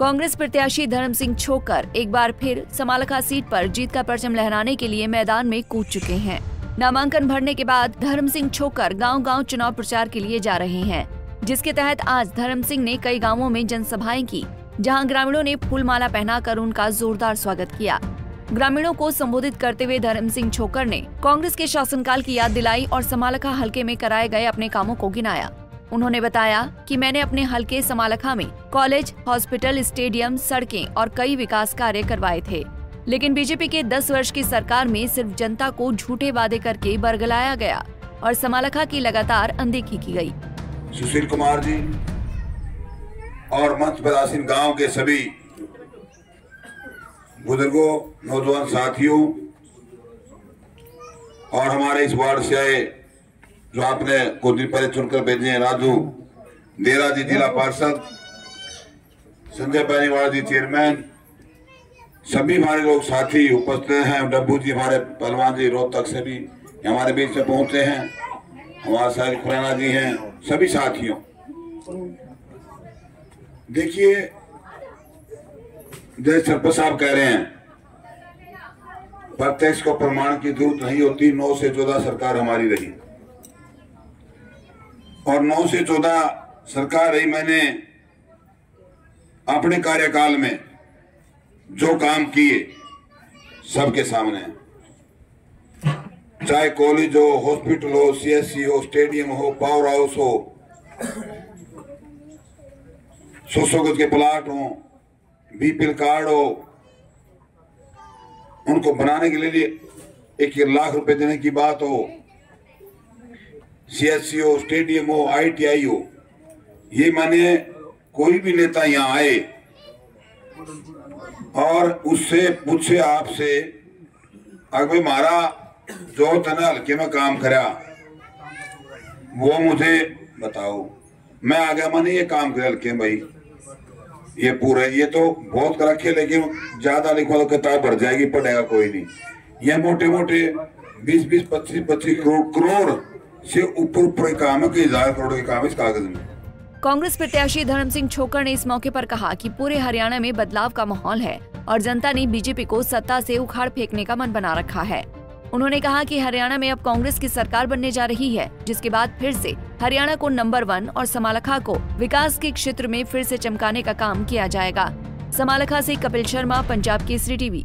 कांग्रेस प्रत्याशी धर्म सिंह छोकर एक बार फिर समालखा सीट पर जीत का परचम लहराने के लिए मैदान में कूद चुके हैं। नामांकन भरने के बाद धर्म सिंह छोकर गांव-गांव चुनाव प्रचार के लिए जा रहे हैं, जिसके तहत आज धर्म सिंह ने कई गांवों में जनसभाएं की, जहां ग्रामीणों ने फूलमाला पहनाकर उनका जोरदार स्वागत किया। ग्रामीणों को संबोधित करते हुए धर्म सिंह छोकर ने कांग्रेस के शासनकाल की याद दिलाई और समालखा हलके में कराए गए अपने कामों को गिनाया। उन्होंने बताया कि मैंने अपने हलके समालखा में कॉलेज, हॉस्पिटल, स्टेडियम, सड़कें और कई विकास कार्य करवाए थे, लेकिन बीजेपी के 10 वर्ष की सरकार में सिर्फ जनता को झूठे वादे करके बरगलाया गया और समालखा की लगातार अनदेखी की गई। सुशील कुमार जी और मंचरासिन गांव के सभी बुजुर्गों, नौजवान साथियों और हमारे इस वार्ड से आए जो आपने कुछ दिन पहले चुनकर भेजे हैं, राजू डेरा जी जिला पार्षद, संजय बनीवाड़ा जी चेयरमैन, सभी हमारे लोग साथी उपस्थित हैं। डब्बू जी हमारे पहलवान जी रोहतक से भी हमारे बीच में पहुंचे हैं, हमारे साथ खुरा जी हैं। सभी साथियों, देखिए जय सरपंच साहब कह रहे हैं प्रत्यक्ष को प्रमाण की जरूरत नहीं होती। 9 से 14 सरकार हमारी रही और 9 से 14 सरकार रही। मैंने अपने कार्यकाल में जो काम किए सबके सामने है, चाहे कॉलेज हो, हॉस्पिटल हो, सीएससी हो, स्टेडियम हो, पावर हाउस हो, 100 गज के प्लाट हो, बीपीएल कार्ड हो, उनको बनाने के लिए 1 लाख रुपए देने की बात हो, सीएससी हो, स्टेडियम हो, आईटीआई हो। ये माने कोई भी नेता यहाँ आए और उससे पूछे आपसे अगर हमारा जो तना हल्के में काम करा वो मुझे बताओ, मैं आ गया मैंने ये काम करा हल्के में, भाई ये पूरा ये तो बहुत रखे लेकिन ज्यादा लिखवा तो किताब भर जाएगी, पढ़ेगा कोई नहीं। ये मोटे मोटे 20-20, 25-25 करोड़ से ऊपर काम है, कई 1000 करोड़ के काम इस कागज में। कांग्रेस प्रत्याशी धर्म सिंह छोकर ने इस मौके पर कहा कि पूरे हरियाणा में बदलाव का माहौल है और जनता ने बीजेपी को सत्ता से उखाड़ फेंकने का मन बना रखा है। उन्होंने कहा कि हरियाणा में अब कांग्रेस की सरकार बनने जा रही है, जिसके बाद फिर से हरियाणा को नंबर 1 और समालखा को विकास के क्षेत्र में फिर से चमकाने का काम किया जाएगा। समालखा से कपिल शर्मा, पंजाब केसरी टीवी।